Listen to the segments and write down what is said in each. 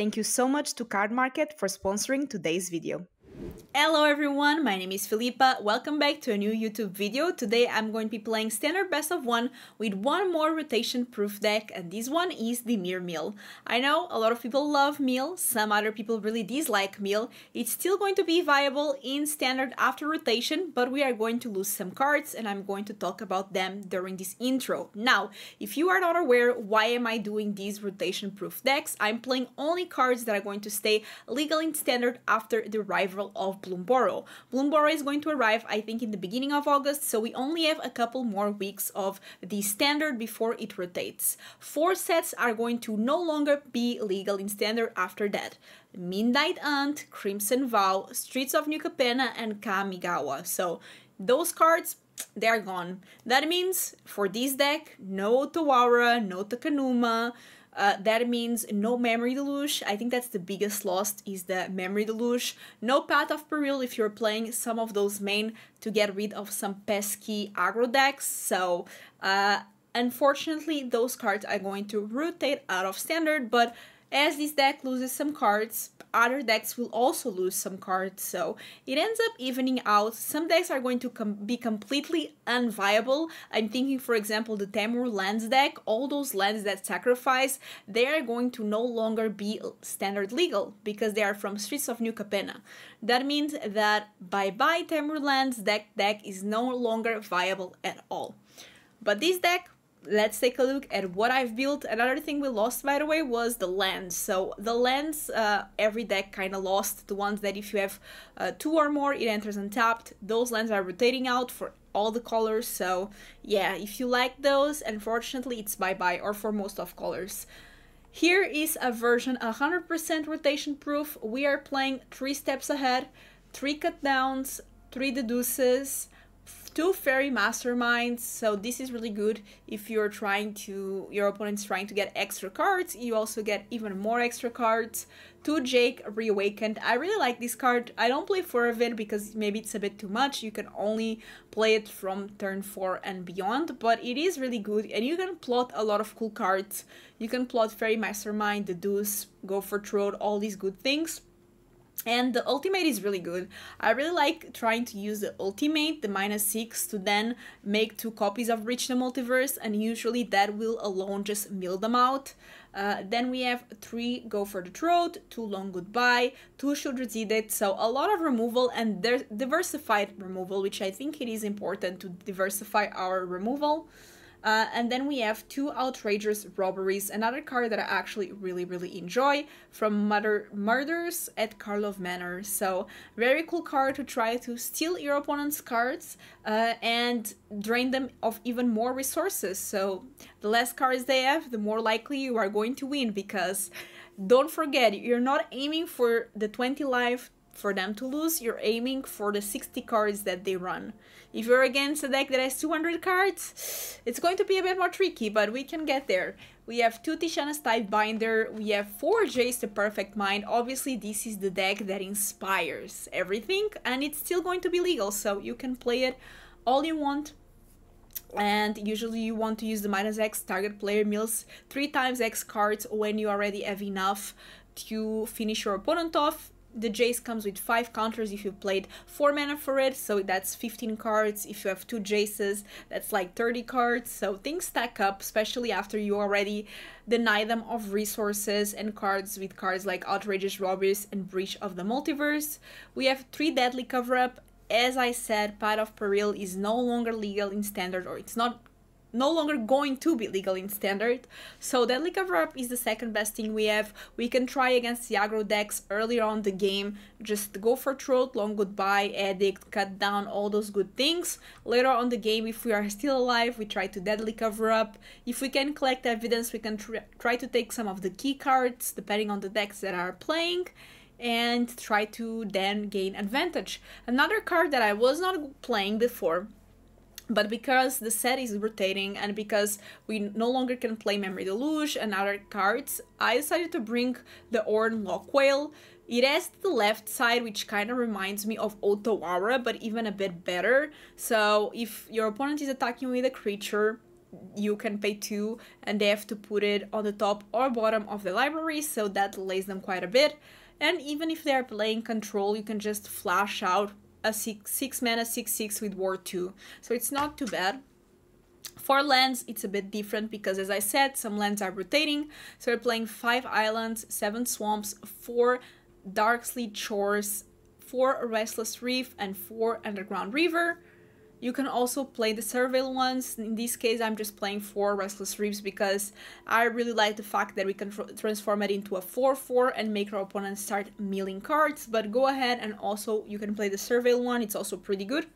Thank you so much to Cardmarket for sponsoring today's video. Hello everyone, my name is Filipa, welcome back to a new YouTube video. Today I'm going to be playing standard best of one with one more rotation proof deck, and this one is Dimir Mill. I know a lot of people love Mill, some other people really dislike Mill. It's still going to be viable in standard after rotation, but we are going to lose some cards and I'm going to talk about them during this intro. Now, if you are not aware why am I doing these rotation proof decks, I'm playing only cards that are going to stay legal in standard after the rival of Bloomburrow. Bloomburrow is going to arrive, I think, in the beginning of August, so we only have a couple more weeks of the standard before it rotates. 4 sets are going to no longer be legal in standard after that. Midnight Hunt, Crimson Vow, Streets of New Capenna, and Kamigawa. So those cards, they're gone. That means for this deck, no Tawara, no Takanuma. That means no Memory Deluge. I think that's the biggest loss, is the Memory Deluge. No Path of Peril if you're playing some of those main to get rid of some pesky aggro decks. So unfortunately those cards are going to rotate out of standard, but as this deck loses some cards, other decks will also lose some cards, so it ends up evening out. Some decks are going to be completely unviable. I'm thinking, for example, the Temur Lands deck. All those lands that sacrifice, they are going to no longer be standard legal because they are from Streets of New Capenna. That means that bye-bye Temur Lands, that deck is no longer viable at all. But this deck, let's take a look at what I've built. Another thing we lost, by the way, was the lands. So the lands, every deck kind of lost. The ones that if you have 2 or more, it enters untapped. Those lands are rotating out for all the colors. So yeah, if you like those, unfortunately, it's bye-bye, or for most of colors. Here is a version 100% rotation proof. We are playing 3 Steps Ahead, 3 Cut Downs, 3 Deduces, 2 Fairy Masterminds, so this is really good if you're trying to, your opponent's trying to get extra cards, you also get even more extra cards. 2 Jake, Reawakened. I really like this card. I don't play 4 of it because maybe it's a bit too much. You can only play it from turn 4 and beyond, but it is really good and you can plot a lot of cool cards. You can plot Fairy Mastermind, Deduce, Go for Throat, all these good things. And the ultimate is really good. I really like trying to use the ultimate, the -6, to then make 2 copies of Breach the Multiverse, and usually that will alone just mill them out. Then we have 3 Go for the Throat, 2 Long Goodbye, 2 Sheoldred's Edict, so a lot of removal and diversified removal, which I think it is important to diversify our removal. And then we have 2 Outrageous Robberies, another card that I actually really enjoy, from Murders at Karlov Manor. So very cool card to try to steal your opponent's cards and drain them of even more resources. So the less cards they have, the more likely you are going to win, because don't forget, you're not aiming for the 20 life for them to lose, you're aiming for the 60 cards that they run. If you're against a deck that has 200 cards, it's going to be a bit more tricky, but we can get there. We have 2 Tishana's Tidebinder, we have 4 Jace, the Perfect Mind. Obviously, this is the deck that inspires everything, and it's still going to be legal, so you can play it all you want. And usually you want to use the -X, target player mills 3x X cards when you already have enough to finish your opponent off. The Jace comes with 5 counters if you played 4 mana for it, so that's 15 cards. If you have 2 Jaces, that's like 30 cards. So things stack up, especially after you already deny them of resources and cards with cards like Outrageous Robberies and Breach of the Multiverse. We have 3 Deadly Cover-Up. As I said, Path of Peril is no longer legal in standard, or it's not no longer going to be legal in standard, so Deadly Cover-Up is the second best thing we have. We can try against the aggro decks earlier on the game, just Go for Throat, Long Goodbye, Edict, Cut Down, all those good things. Later on the game, if we are still alive, we try to Deadly Cover-Up. If we can collect evidence, we can try to take some of the key cards, depending on the decks that are playing, and try to then gain advantage. Another card that I was not playing before, but because the set is rotating and because we no longer can play Memory Deluge and other cards, I decided to bring the Horned Loch-Whale. It has the left side, which kind of reminds me of Otawara, but even a bit better. So if your opponent is attacking with a creature, you can pay 2 and they have to put it on the top or bottom of the library, so that delays them quite a bit. And even if they are playing control, you can just flash out a 6 mana 6/6 with War 2, so it's not too bad. For lands, it's a bit different because, as I said, some lands are rotating, so we're playing 5 islands, 7 swamps, 4 Darksleet Shores, 4 Restless Reef, and 4 Underground River. You can also play the Surveil ones. In this case, I'm just playing 4 Restless Reefs because I really like the fact that we can transform it into a 4/4 and make our opponent start milling cards, but go ahead and also you can play the Surveil one, it's also pretty good.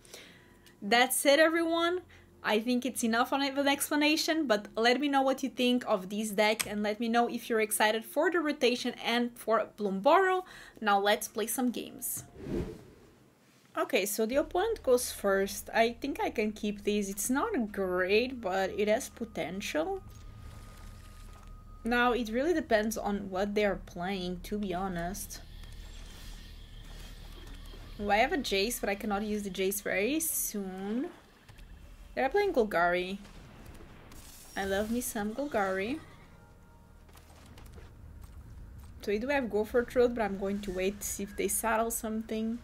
That's it, everyone. I think it's enough of an explanation, but let me know what you think of this deck and let me know if you're excited for the rotation and for Bloomburrow. Now let's play some games. Okay, so the opponent goes first. I think I can keep this. It's not great, but it has potential. Now, it really depends on what they are playing, to be honest. Well, I have a Jace, but I cannot use the Jace very soon. They're playing Golgari. I love me some Golgari. So we do have Go for the Throat, but I'm going to wait to see if they saddle something.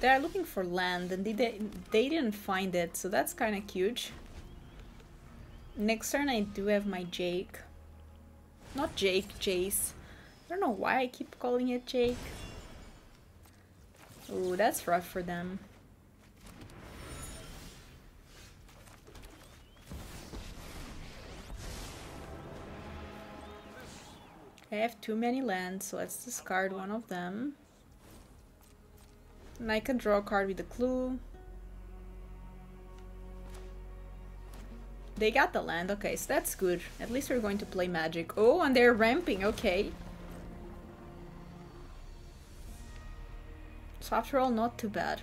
They're looking for land and they didn't find it, so that's kind of huge. Next turn I do have my Jake. Not Jake, Jace. I don't know why I keep calling it Jake. Ooh, that's rough for them. I have too many lands, so let's discard one of them. And I can draw a card with a clue. They got the land, okay, so that's good. At least we're going to play Magic. Oh, and they're ramping, okay. So after all, not too bad.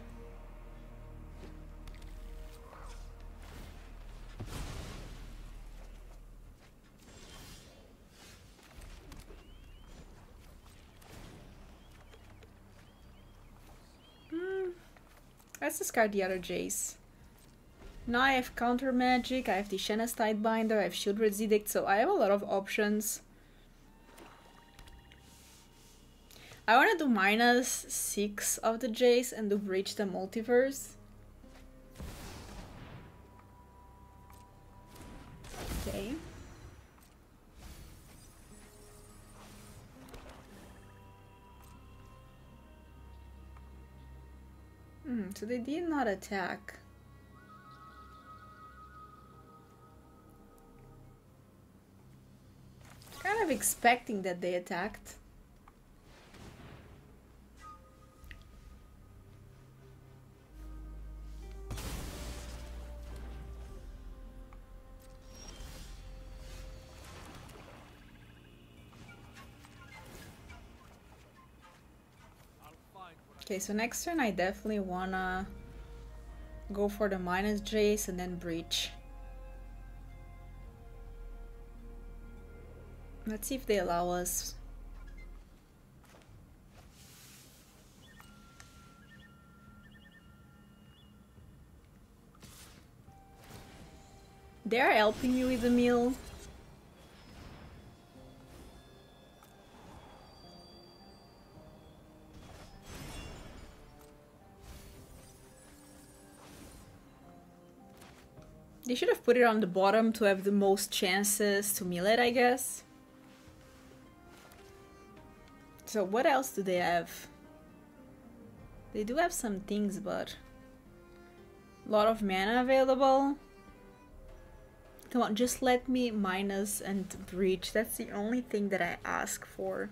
Let's discard the other Jace. Now I have counter magic, I have Tishana's Tidebinder, I have Sheoldred's Edict, so I have a lot of options. I want to do -6 of the Jace and do Breach the Multiverse. Okay. So they did not attack. Kind of expecting that they attacked. Okay, so next turn I definitely wanna go for the -Jace and then breach. Let's see if they allow us. They're helping me with the meal. They should have put it on the bottom to have the most chances to mill it, I guess. So what else do they have? They do have some things, but a lot of mana available. Come on, just let me minus and breach. That's the only thing that I ask for.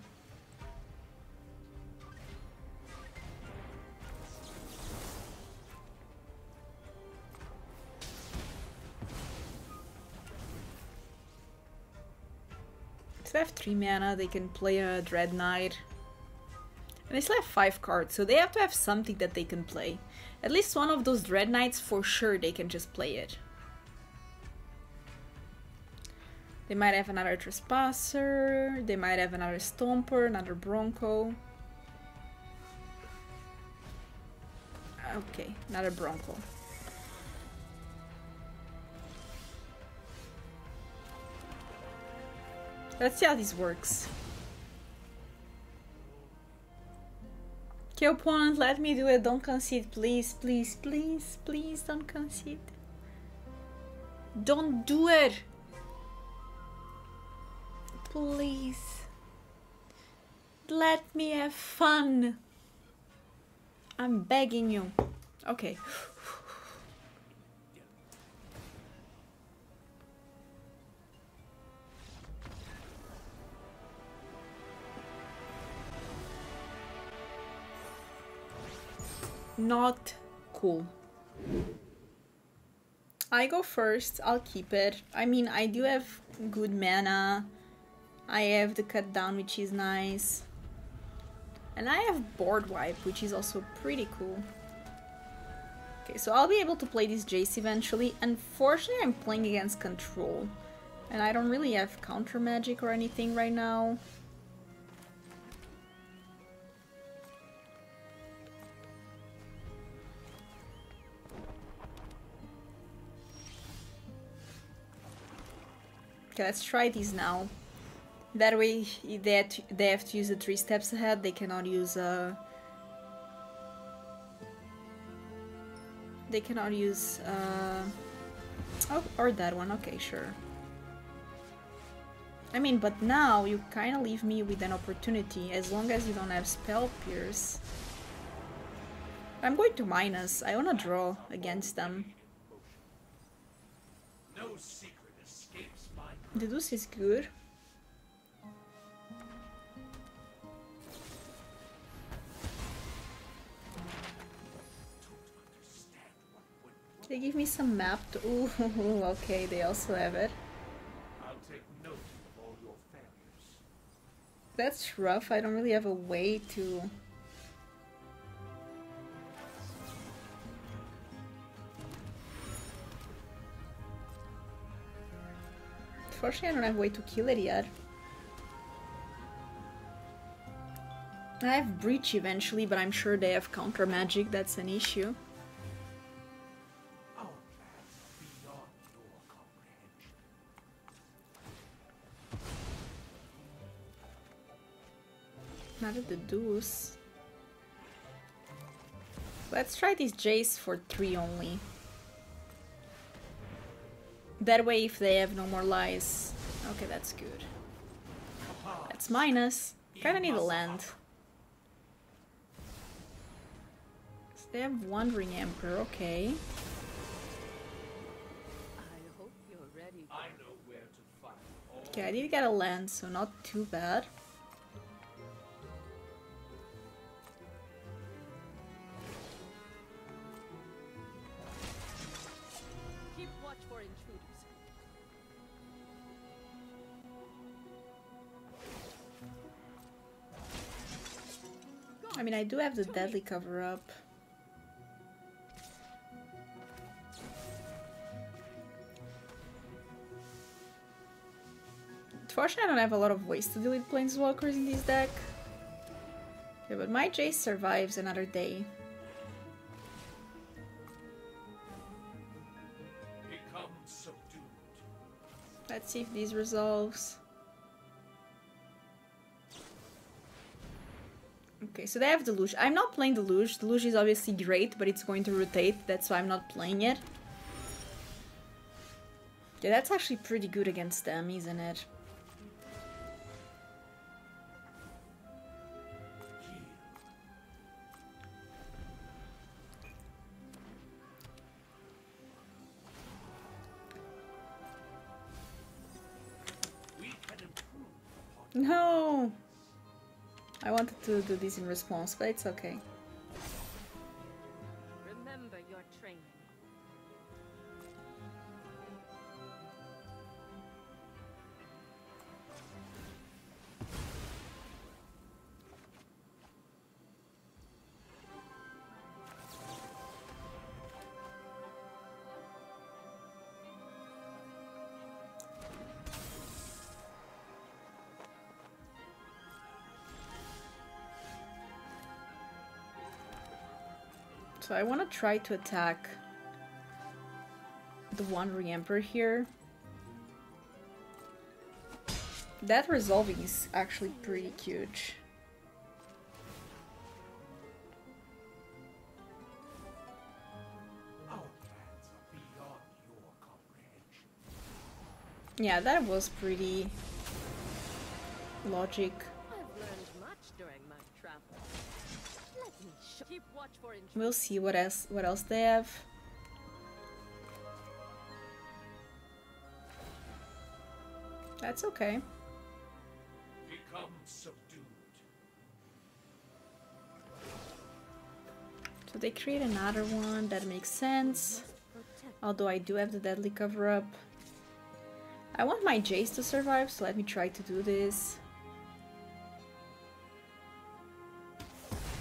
They have 3 mana, they can play a Dread Knight. And they still have 5 cards, so they have to have something that they can play. At least one of those Dread Knights, for sure, they can just play it. They might have another Trespasser, they might have another Stomper, another Bronco. Okay, another Bronco. Let's see how this works. Okay, opponent, let me do it. Don't concede, please, please, please, please don't concede. Don't do it! Please. Let me have fun. I'm begging you. Okay. Not cool. I go first, I'll keep it. I mean, I do have good mana. I have the Cut Down, which is nice. And I have Board Wipe, which is also pretty cool. Okay, so I'll be able to play this Jace eventually. Unfortunately, I'm playing against Control. And I don't really have counter magic or anything right now. Okay, let's try these now. That way, they have to use the 3 steps ahead. They cannot use oh, or that one. Okay, sure. I mean, but now you kind of leave me with an opportunity. As long as you don't have Spell Pierce, I'm going to minus. I wanna draw against them. No secret escapes my. Deduce is good. They give me some map to... Ooh, okay, they also have it. I'll take note of all your failures. That's rough, I don't really have a way to... Unfortunately, I don't have a way to kill it yet. I have Breach eventually, but I'm sure they have counter magic, that's an issue. Another Deduce. Let's try this Jace for 3 only. That way, if they have no more lies. Okay, that's good. That's minus. Kinda need a land. So they have Wandering Emperor, okay. Okay, I did get a land, so not too bad. I mean, I do have the Deadly Cover-Up. Unfortunately, I don't have a lot of ways to deal with Planeswalkers in this deck. Okay, but my Jace survives another day. Let's see if these resolves. Okay, so they have Deluge. I'm not playing Deluge. Deluge is obviously great, but it's going to rotate. That's why I'm not playing it. Yeah, that's actually pretty good against them, isn't it? No! I wanted to do this in response, but it's okay. Remember your training. So I want to try to attack the Wandering Emperor here. That resolving is actually pretty huge. Yeah, that was pretty logic. I've learned much during my travels. Let me keep watch for injury. We'll see what else they have. That's okay. Become subdued. So they create another one, that makes sense. Although I do have the Deadly Cover-Up. I want my Jace to survive, so let me try to do this.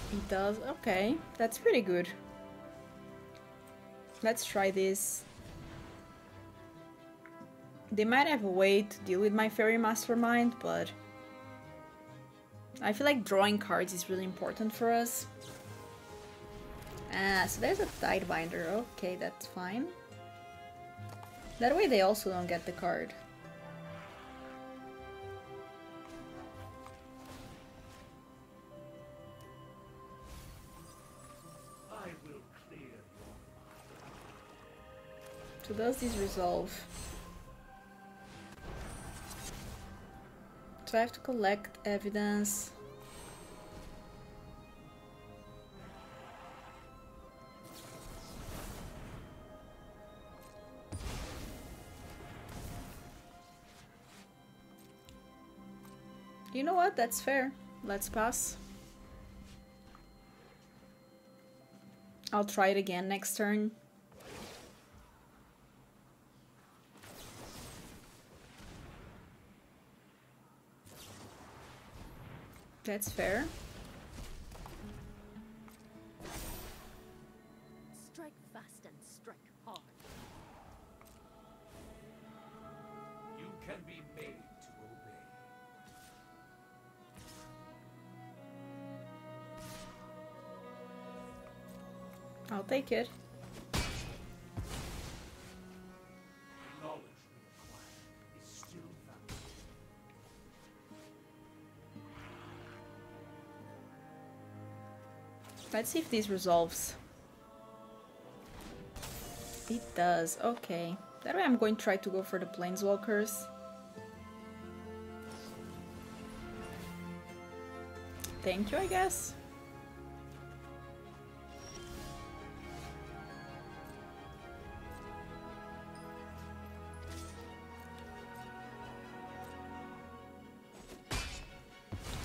He does, okay, that's pretty good. Let's try this. They might have a way to deal with my Fairy Mastermind, but I feel like drawing cards is really important for us. Ah, so there's a Tidebinder, okay, that's fine. That way they also don't get the card. I will clear your mind. So does this resolve? So I have to collect evidence. You know what? That's fair. Let's pass. I'll try it again next turn. That's fair. Strike fast and strike hard. You can be made to obey. I'll take it. Let's see if this resolves. It does, okay. That way I'm going to try to go for the Planeswalkers. Thank you, I guess.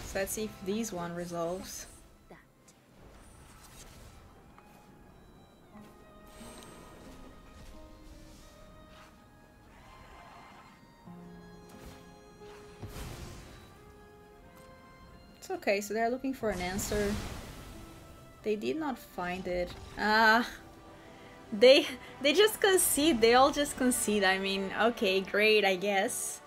So let's see if this one resolves. Okay, so they're looking for an answer. They did not find it. Ah, they just concede. They all just concede. I mean, okay, great, I guess.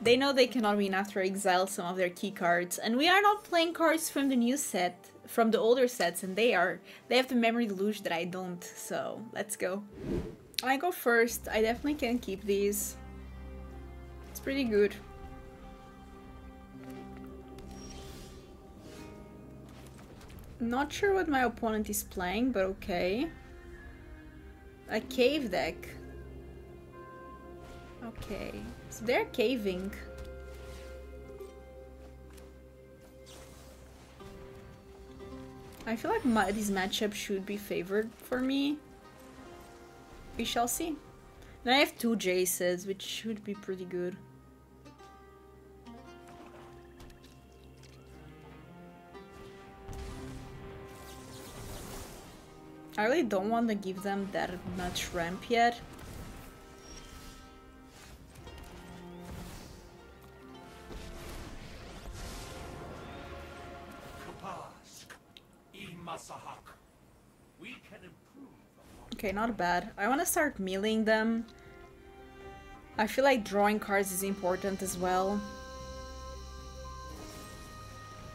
They know they cannot win after exile some of their key cards, and we are not playing cards from the new set, from the older sets, and they are. They have the Memory Deluge that I don't. So let's go. I go first. I definitely can keep these. It's pretty good. Not sure what my opponent is playing, but okay. A cave deck. Okay, so they're caving. I feel like this matchup should be favored for me. We shall see. Now I have two Jaces, which should be pretty good. I really don't want to give them that much ramp yet. Okay, not bad. I want to start milling them. I feel like drawing cards is important as well.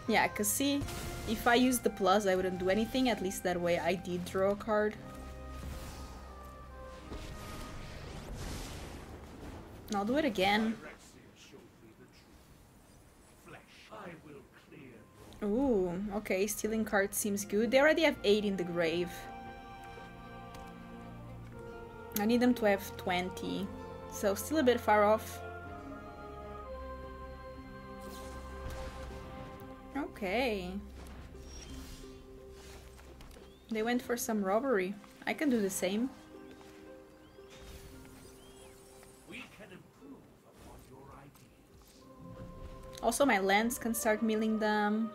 Yeah, because see, if I used the plus, I wouldn't do anything. At least that way I did draw a card. And I'll do it again. Ooh, okay, stealing cards seems good. They already have 8 in the grave. I need them to have 20. So still a bit far off. Okay. They went for some robbery. I can do the same. We can improve upon your ideas. Also, my lands can start milling them.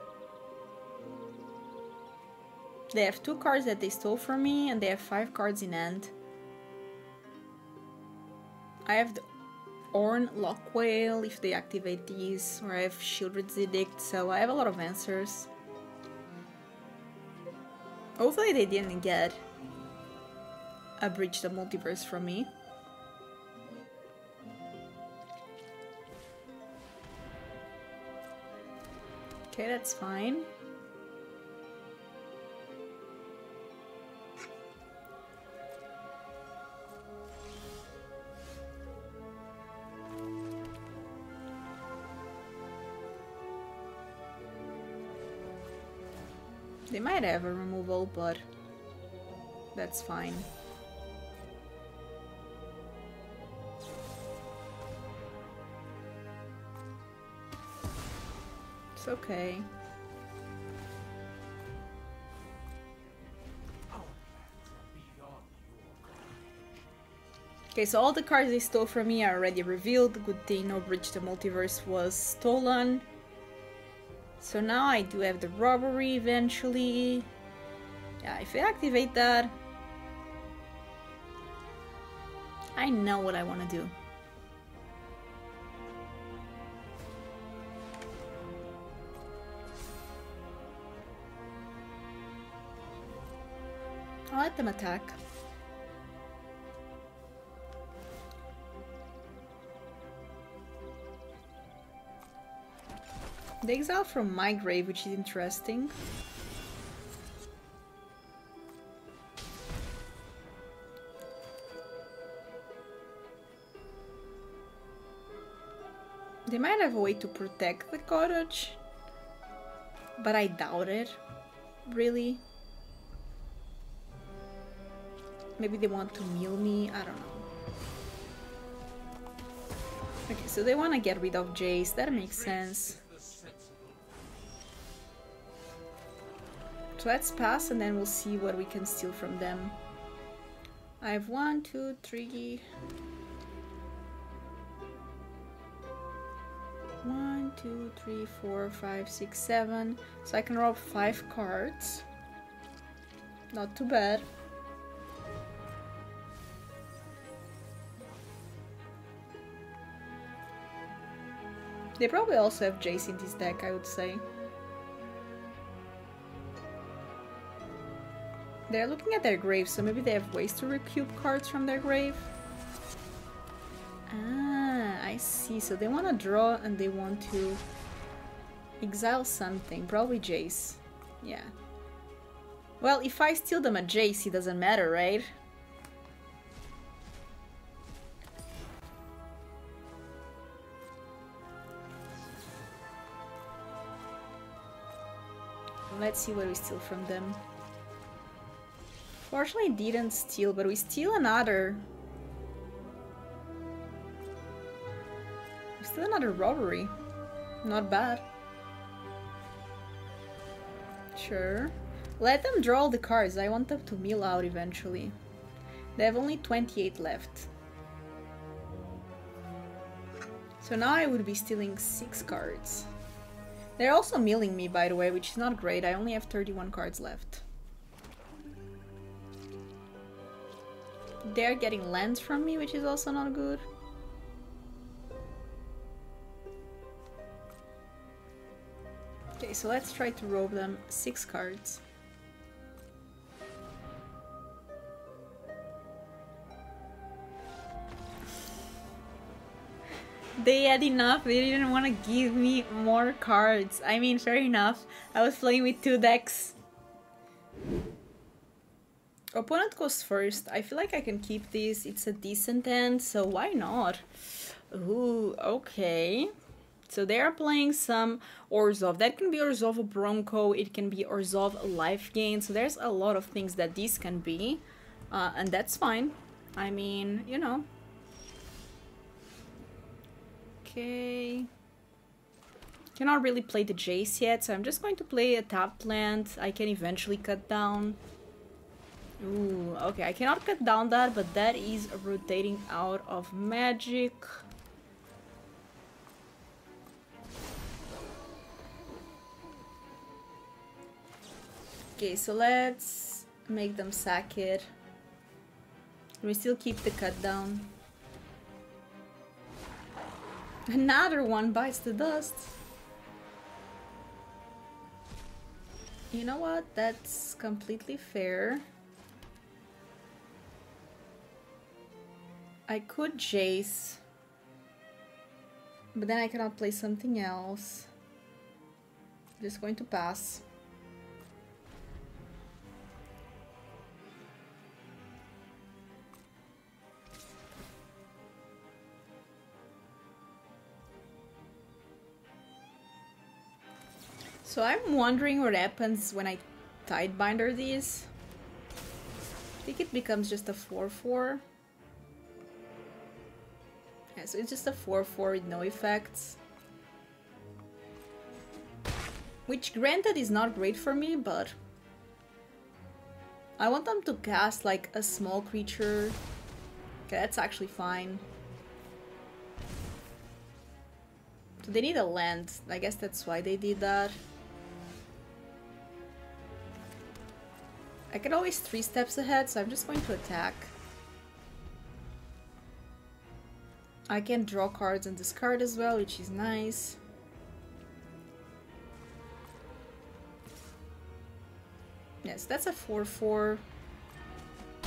They have 2 cards that they stole from me, and they have 5 cards in hand. I have the Horned Loch-Whale if they activate these, or I have Sheoldred's Edict, so I have a lot of answers. Hopefully they didn't get a Breach the Multiverse from me. Okay, that's fine. They might have a removal, but that's fine. It's okay. Okay, so all the cards they stole from me are already revealed. Good thing no Breach the Multiverse was stolen. So now I do have the robbery eventually. Yeah, if I activate that, I know what I want to do. I'll let them attack. They exile from my grave, which is interesting. They might have a way to protect the cottage, but I doubt it, really. Maybe they want to meal me, I don't know. Okay, so they want to get rid of Jace, that makes sense. So let's pass and then we'll see what we can steal from them. I have 1, 2, 3, 4, 5, 6, 7. So I can rob 5 cards. Not too bad. They probably also have Jace in this deck, I would say. They're looking at their grave, so maybe they have ways to recoup cards from their grave. Ah, I see. So they want to draw and they want to exile something. Probably Jace. Yeah. Well, if I steal them a Jace, it doesn't matter, right? Let's see what we steal from them. Fortunately, didn't steal, but we steal another. We steal another robbery. Not bad. Sure. Let them draw all the cards. I want them to mill out eventually. They have only 28 left. So now I would be stealing 6 cards. They're also milling me, by the way, which is not great. I only have 31 cards left. They're getting lands from me, which is also not good. Okay, so let's try to rob them 6 cards. They had enough, they didn't want to give me more cards. I mean, fair enough, I was playing with two decks. Opponent goes first. I feel like I can keep this, it's a decent hand, so why not? Ooh, okay. So they are playing some Orzhov. That can be Orzhov Bronco, it can be Orzhov Life Gain, so there's a lot of things that these can be. And that's fine. I mean, you know. Okay. Cannot really play the Jace yet, so I'm just going to play a tapped land. I can eventually cut down. Ooh, okay, I cannot cut down that, but that is rotating out of magic. Okay, so let's make them sack it. We still keep the cut down. Another one bites the dust. You know what? That's completely fair. I could Jace, but then I cannot play something else. I'm just going to pass. So I'm wondering what happens when I Tidebinder these. I think it becomes just a 4-4. Yeah, so it's just a 4-4 with no effects. Which, granted, is not great for me, but... I want them to cast, like, a small creature. Okay, that's actually fine. So they need a land. I guess that's why they did that. I can always 3 steps ahead, so I'm just going to attack. I can draw cards and discard as well, which is nice. Yes, that's a 4-4.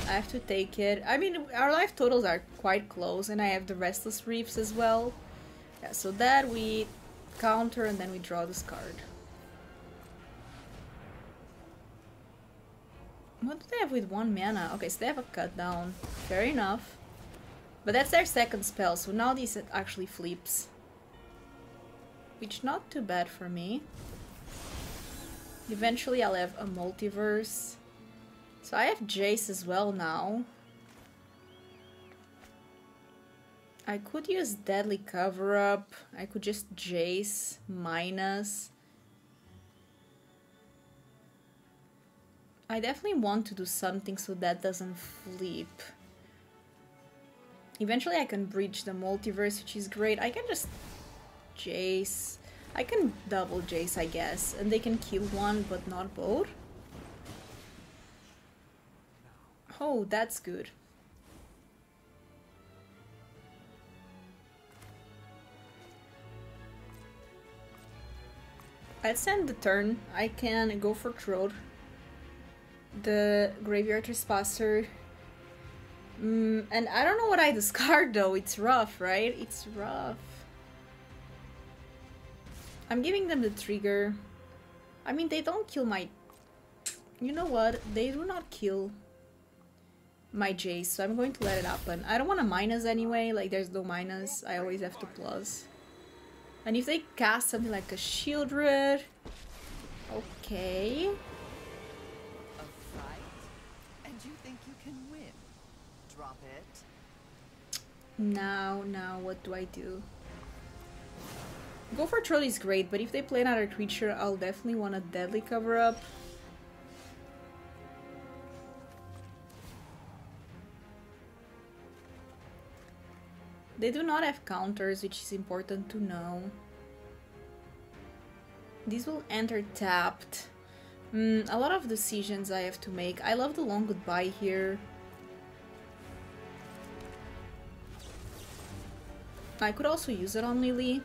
I have to take it. I mean, our life totals are quite close, and I have the Restless Reefs as well. Yeah, so that we counter and then we draw this card. What do they have with 1 mana? Okay, so they have a cut down. Fair enough. But that's their second spell, so now this actually flips. Which not too bad for me. Eventually I'll have a multiverse. So I have Jace as well now. I could use Deadly Cover-Up. I could just Jace minus. I definitely want to do something so that doesn't flip. Eventually I can breach the multiverse, which is great. I can just Jace. I can double Jace, I guess. And they can kill one, but not both. Oh, that's good. Let's end the turn. I can go for Throat. The Graveyard Trespasser. And I don't know what I discard though, it's rough, right? It's rough. I'm giving them the trigger. I mean, they don't kill my... You know what? They do not kill my Jace, so I'm going to let it happen. I don't want a minus anyway, like there's no minus. I always have to plus. And if they cast something like a Sheoldred... Okay... Now, what do I do? Go for Throat is great, but if they play another creature, I'll definitely want a Deadly Cover-Up. They do not have counters, which is important to know. These will enter tapped. A lot of decisions I have to make. I love the Long Goodbye here. I could also use it on Lily.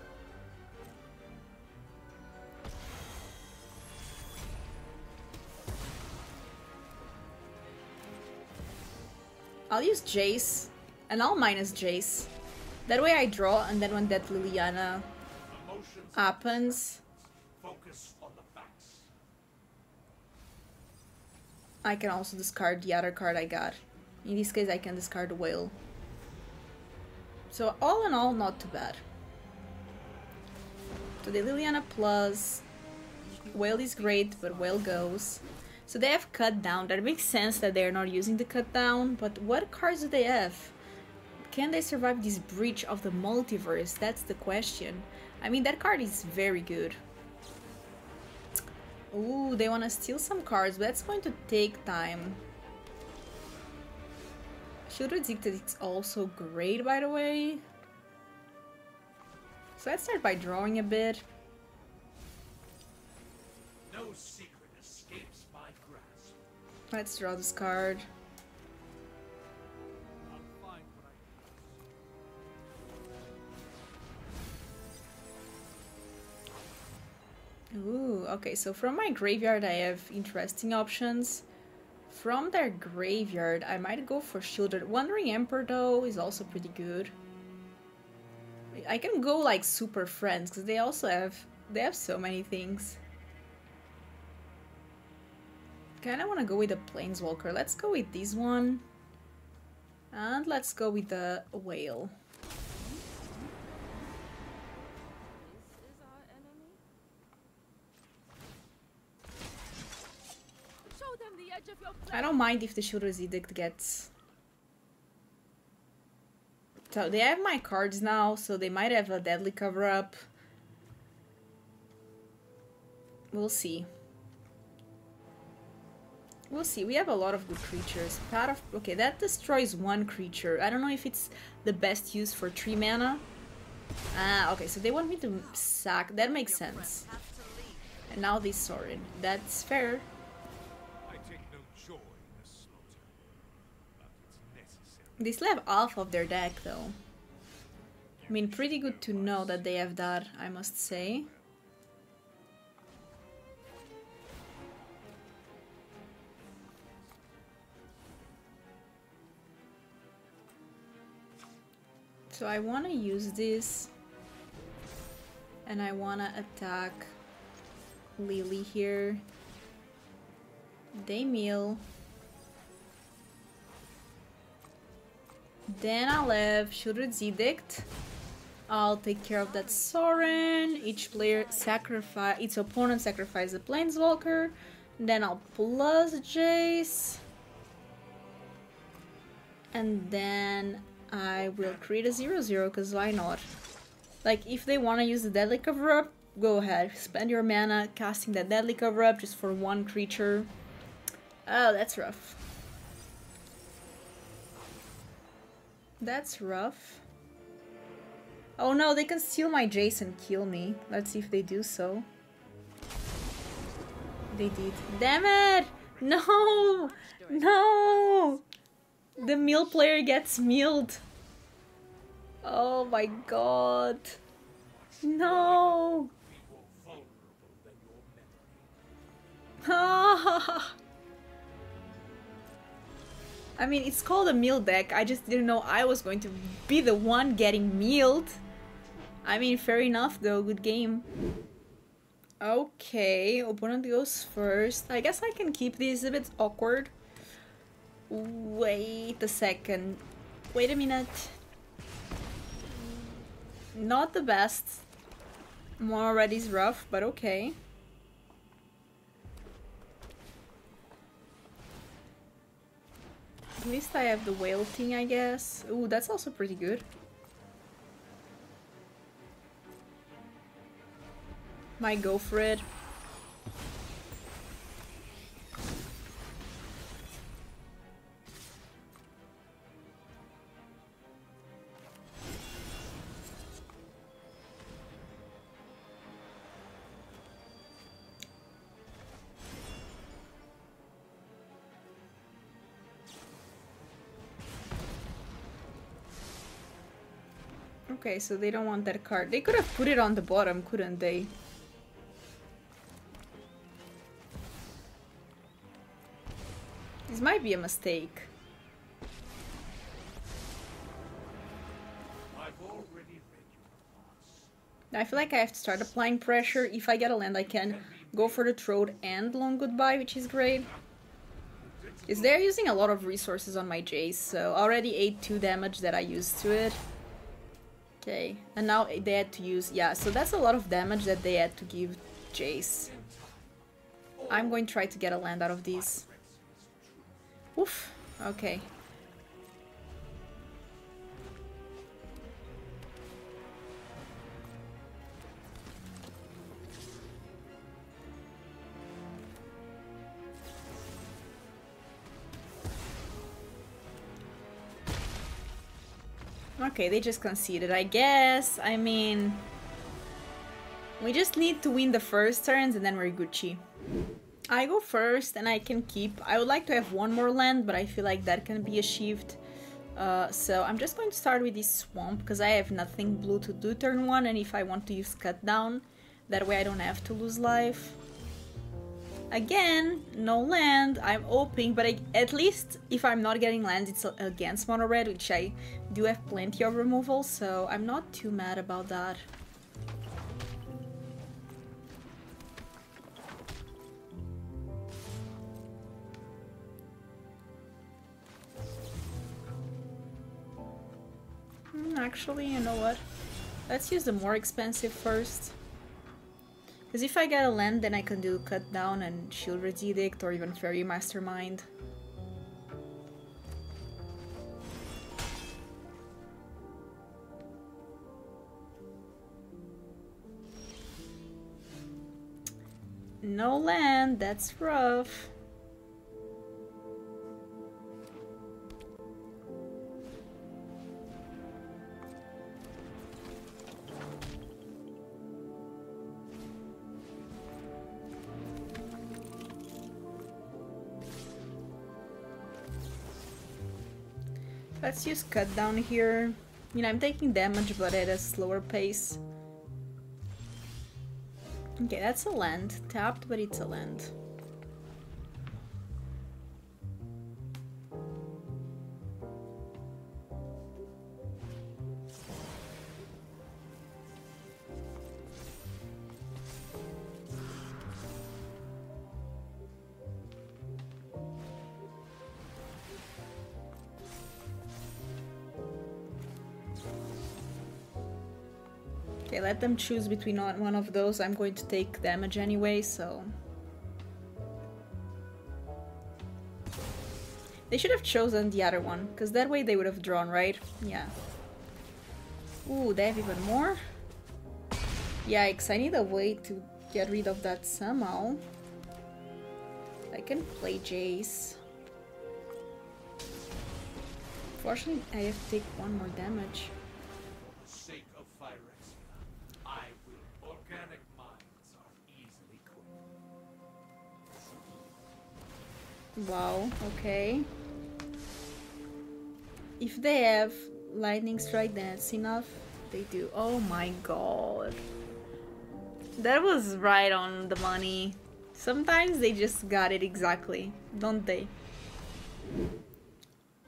I'll use Jace, and I'll minus Jace. That way I draw, and then when that Liliana happens, I can also discard the other card I got. In this case, I can discard the whale. So all in all, not too bad. So the Liliana plus whale is great, but whale goes. So they have Cut Down. That makes sense that they're not using the Cut Down, but what cards do they have? Can they survive this Breach of the Multiverse? That's the question. I mean, that card is very good. Ooh, they want to steal some cards, but that's going to take time. Sheoldred's Edict is also great, by the way. So let's start by drawing a bit. No secret escapes my grasp. Let's draw this card. Ooh, okay, so from my graveyard I have interesting options. From their graveyard I might go for Sheoldred. Wandering Emperor though is also pretty good. I can go like Super Friends because they also have so many things. Kinda wanna go with the Planeswalker. Let's go with this one. And let's go with the whale. I don't mind if the Sheoldred's Edict gets... So they have my cards now, so they might have a Deadly Cover-Up. We'll see. We'll see, we have a lot of good creatures. Path of... Okay, that destroys one creature. I don't know if it's the best use for 3 mana. Ah, okay, so they want me to sack. That makes sense. And now they Sorin. That's fair. They still have half of their deck, though. I mean, pretty good to know that they have that, I must say. So I want to use this. And I want to attack Lily here. Dimir Mill. Then I'll have Sheoldred's Edict. I'll take care of that Sorin. Each player sacrifice... Its opponent sacrifices a Planeswalker. Then I'll plus Jace. And then I will create a 0-0, because why not? Like, if they want to use the Deadly Cover-Up, go ahead. Spend your mana casting that Deadly Cover-Up just for one creature. Oh, that's rough. That's rough. Oh no, they can steal my Jace and kill me. Let's see if they do so. They did. Damn it! No! No! The Mill player gets milled. Oh my god. No! Ah! I mean, it's called a meal deck, I just didn't know I was going to be the one getting mealed. I mean, fair enough though, good game. Okay, opponent goes first. I guess I can keep this, a bit awkward. Wait a second. Wait a minute. Not the best. More red is rough, but okay. At least I have the whale thing, I guess. Ooh, that's also pretty good. Might go for it. Okay, so they don't want that card. They could have put it on the bottom, couldn't they? This might be a mistake. I've always I feel like I have to start applying pressure. If I get a land, I can go for the Throat and Long Goodbye, which is great. Because they're using a lot of resources on my Jace, so already ate 2 damage that I used to it. Okay, and now they had to use... yeah, so that's a lot of damage that they had to give Jace. I'm going to try to get a land out of these. Oof, okay. Okay, they just conceded, I guess. I mean... we just need to win the first turns and then we're Gucci. I go first and I can keep... I would like to have one more land, but I feel like that can be achieved. So I'm just going to start with this swamp, because I have nothing blue to do turn 1, and if I want to use Cut Down, that way I don't have to lose life. Again, no land, I'm hoping, but at least if I'm not getting lands, it's against mono red, which I do have plenty of removal, so I'm not too mad about that. Actually, you know what? Let's use the more expensive first. Because if I get a land, then I can do Cut Down and Sheoldred's Edict, or even Fairy Mastermind. No land, that's rough. Let's use Cut Down here. You know, I'm taking damage, but at a slower pace. Okay, that's a land. Tapped, but it's a land. Let them choose between one of those. I'm going to take damage anyway, so... they should have chosen the other one, because that way they would have drawn, right? Yeah. Ooh, they have even more? Yikes, I need a way to get rid of that somehow. I can play Jace. Fortunately, I have to take one more damage. Wow, okay. If they have Lightning Strike, then that's enough. They do. Oh my god. That was right on the money. Sometimes they just got it exactly, don't they?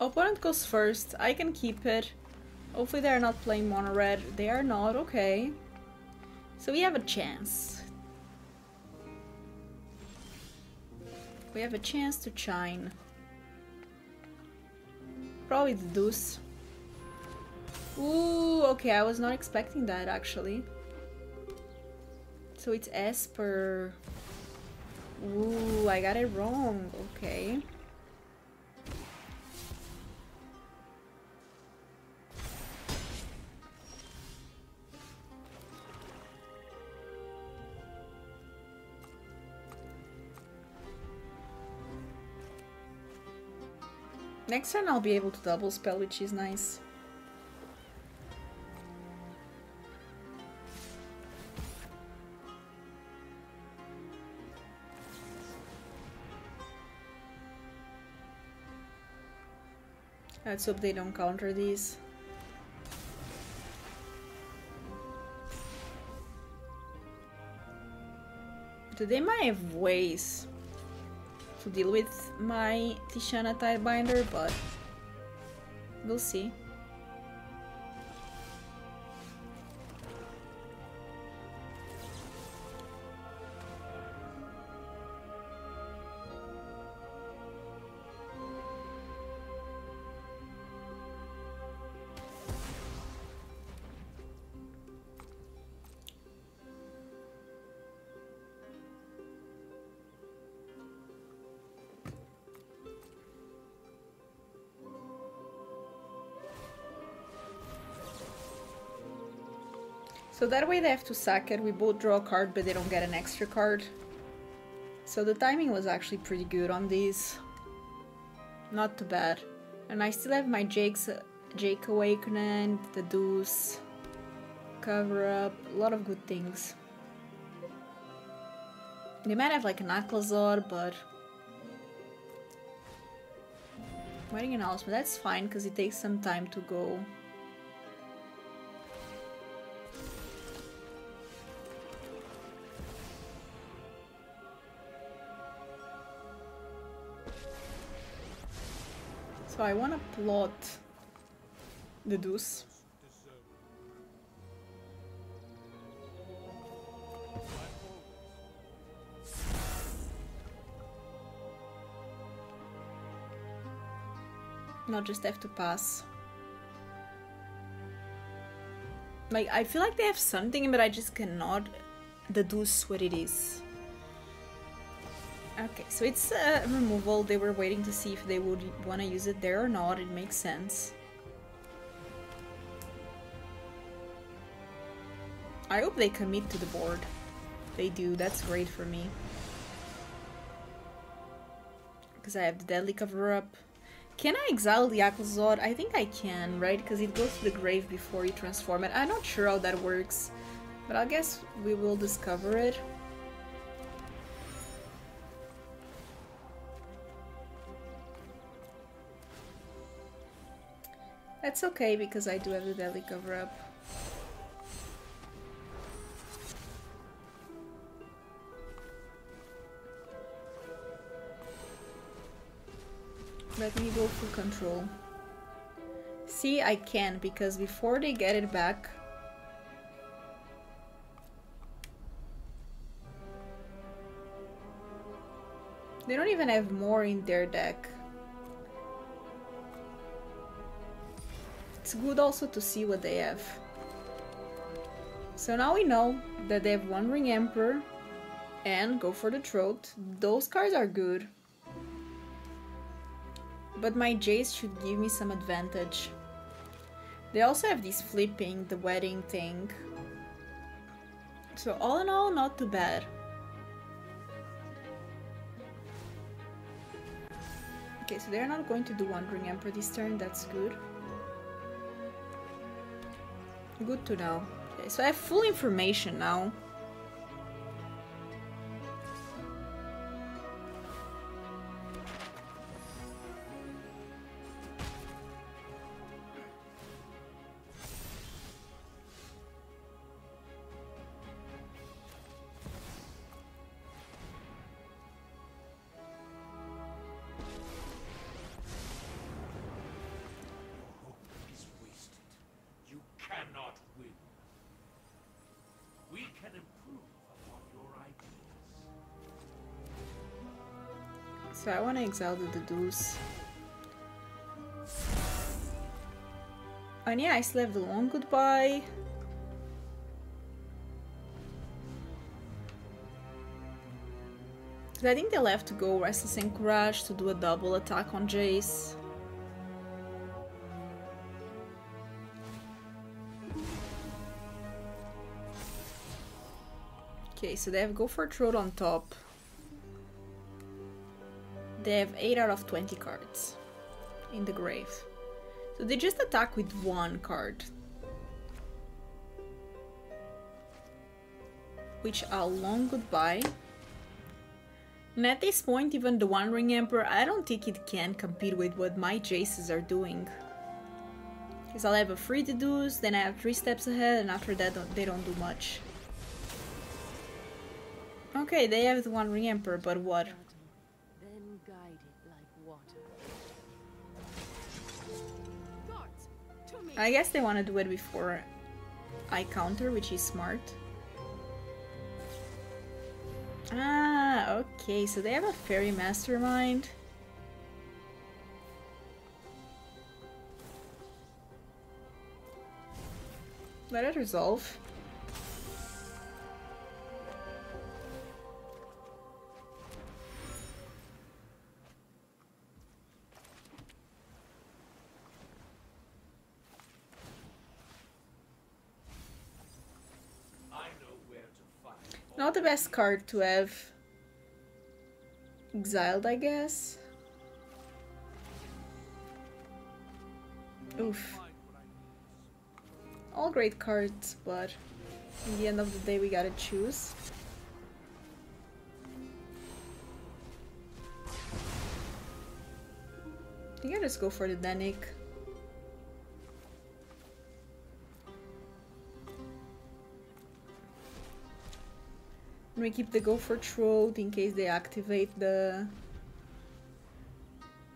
Opponent goes first. I can keep it. Hopefully they're not playing mono red. They are not, okay. So we have a chance. We have a chance to shine. Probably Deduce. Ooh, okay, I was not expecting that actually. So it's Esper. Ooh, I got it wrong, okay. Next turn I'll be able to double spell, which is nice. Let's hope they don't counter these. So they might have ways to deal with my Tishana's Tidebinder, but we'll see. So that way they have to sack it. We both draw a card, but they don't get an extra card. So the timing was actually pretty good on these. Not too bad. And I still have my Jake Awakened, the Deduce, Cover-Up, a lot of good things. They might have like an Aklazor, but... Wedding Announcement, that's fine because it takes some time to go. So I want to plot the Deduce. Not just have to pass. Like, I feel like they have something, but I just cannot deduce what it is. Okay, so it's a removal. They were waiting to see if they would want to use it there or not. It makes sense. I hope they commit to the board. They do. That's great for me. Because I have the Deadly Cover-Up. Can I exile the Aklazor? I think I can, right? Because it goes to the grave before you transform it. I'm not sure how that works, but I guess we will discover it. That's okay, because I do have the Deadly Cover-Up. Let me go for control. See, I can, because before they get it back... They don't even have more in their deck. It's good also to see what they have. So now we know that they have Wandering Emperor and Go for the Throat. Those cards are good. But my Jace should give me some advantage. They also have this flipping, the wedding thing. So all in all, not too bad. Okay, so they're not going to do Wandering Emperor this turn, that's good. Good to know. Okay, so I have full information now. So I want to exile the Deduce. And yeah, I still have the Long Goodbye. So I think they'll have to go Restless and Courage to do a double attack on Jace. Okay, so they have Go for Throat on top. They have 8 out of 20 cards in the grave. So they just attack with one card. Which are Long Goodbye. And at this point, even the Wandering Emperor, I don't think it can compete with what my Jaces are doing. Because I'll have a free Deduce, then I have 3 steps ahead, and after that they don't do much. Okay, they have the Wandering Emperor, but what? I guess they want to do it before I counter, which is smart. Ah, okay, so they have a Fairy Mastermind. Let it resolve. Not the best card to have exiled, I guess. Oof. All great cards, but in the end of the day we gotta choose. I think I'll just go for the Danik. And we keep the Go for Throat in case they activate the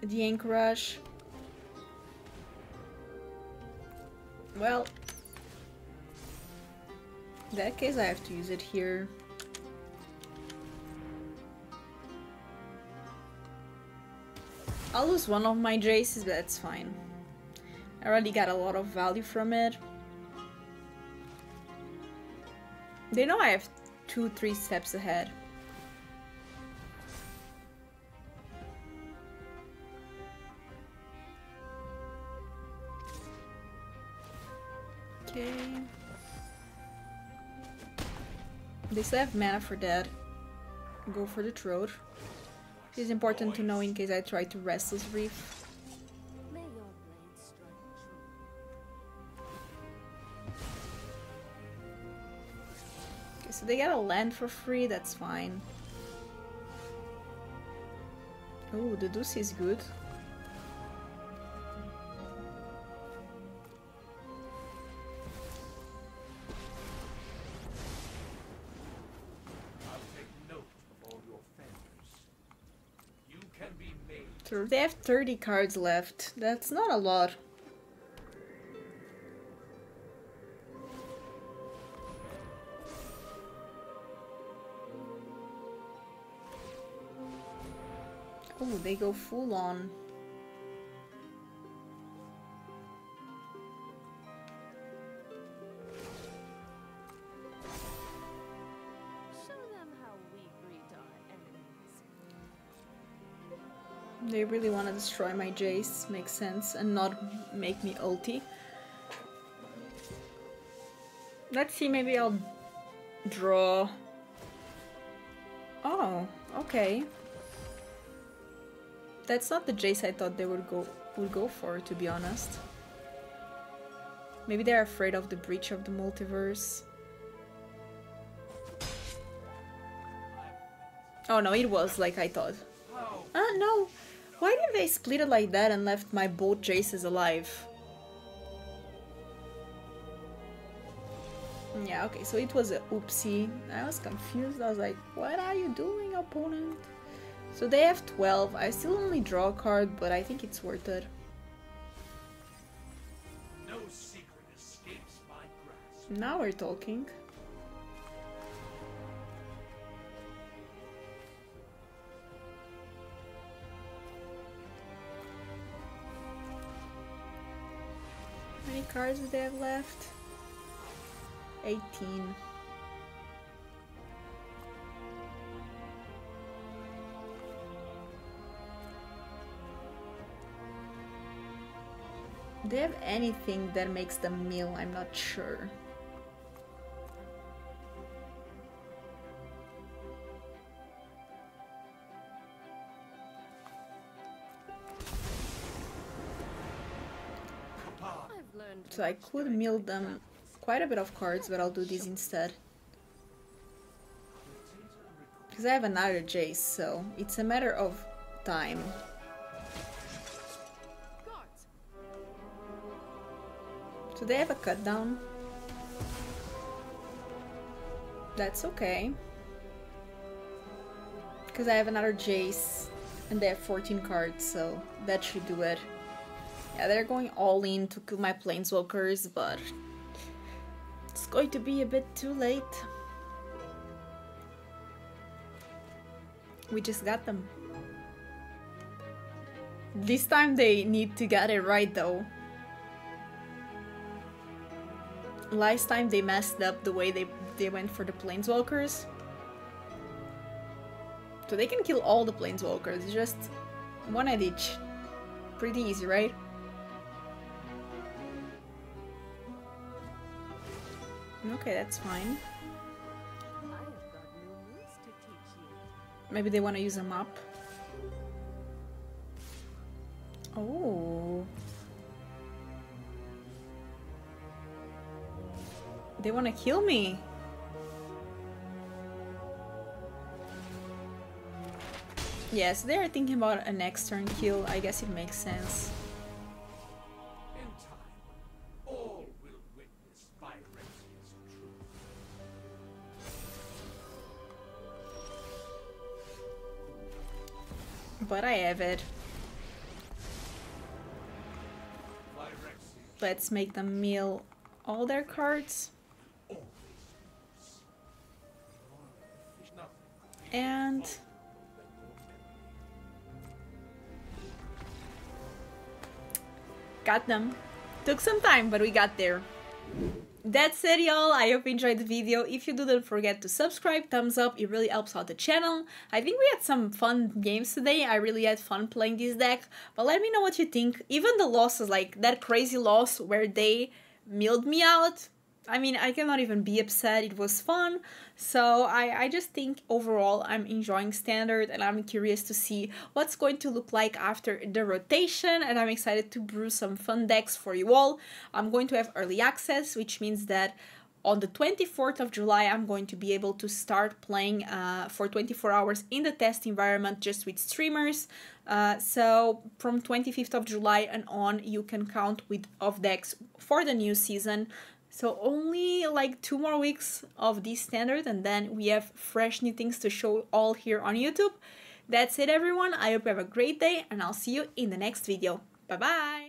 Anchorage. Well, in that case I have to use it here. I'll lose one of my Jaces, but that's fine. I already got a lot of value from it. They know I have three steps ahead. Okay. They still have mana for that. Go for the Throat. It's important to know in case I try to Restless Reef. Okay, so they got a land for free, that's fine. Oh, the Deduce is good. They have 30 cards left. That's not a lot. Oh, they go full on. They really want to destroy my Jace, makes sense, and not make me ulti. Let's see, maybe I'll draw... Oh, okay. That's not the Jace I thought they would go for, to be honest. Maybe they're afraid of the Breach of the Multiverse. Oh no, it was like I thought. No! Why did they split it like that and left my both Jaces alive? Yeah, okay, so it was a oopsie. I was confused, I was like, what are you doing, opponent? So they have 12, I still only draw a card, but I think it's worth it. No secret escapes my grasp. Now we're talking. How many cards would they have left? 18. Do they have anything that makes them mill? I'm not sure. So I could mill them quite a bit of cards, but I'll do this instead. Because I have another Jace, so it's a matter of time. So they have a Cut Down. That's okay. Because I have another Jace, and they have 14 cards, so that should do it. Yeah, they're going all in to kill my planeswalkers, but it's going to be a bit too late. We just got them. This time they need to get it right, though. Last time they messed up the way they went for the planeswalkers. So they can kill all the planeswalkers, just one at each. Pretty easy, right? Okay, that's fine. Maybe they want to use a map. Oh. They want to kill me. Yes, they're thinking about an next turn kill. I guess it makes sense. But I have it. Let's make them mill all their cards. And... got them. Took some time, but we got there. That's it, y'all. I hope you enjoyed the video. If you do, don't forget to subscribe, thumbs up, it really helps out the channel. I think we had some fun games today. I really had fun playing this deck, but let me know what you think. Even the losses, like that crazy loss where they milled me out, I mean, I cannot even be upset, it was fun. So I just think overall I'm enjoying Standard, and I'm curious to see what's going to look like after the rotation, and I'm excited to brew some fun decks for you all. I'm going to have early access, which means that on the 24th of July, I'm going to be able to start playing for 24 hours in the test environment just with streamers. So from 25th of July and on, you can count with off decks for the new season. So only like 2 more weeks of this Standard, and then we have fresh new things to show all here on YouTube. That's it, everyone. I hope you have a great day, and I'll see you in the next video. Bye-bye!